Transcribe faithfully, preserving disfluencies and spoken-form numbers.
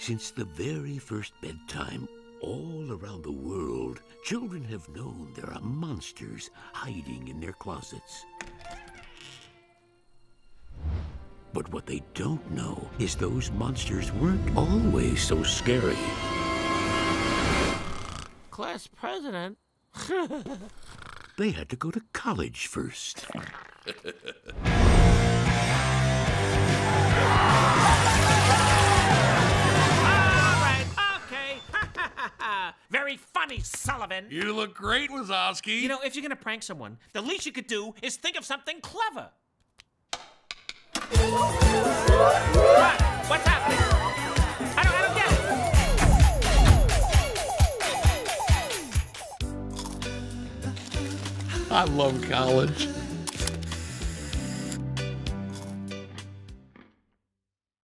Since the very first bedtime, all around the world, children have known there are monsters hiding in their closets. But what they don't know is those monsters weren't always so scary. Class president? They had to go to college first. Very funny, Sullivan. You look great, Wazowski. You know, if you're gonna prank someone, the least you could do is think of something clever. What? What's happening? I don't, I don't get it. I love college.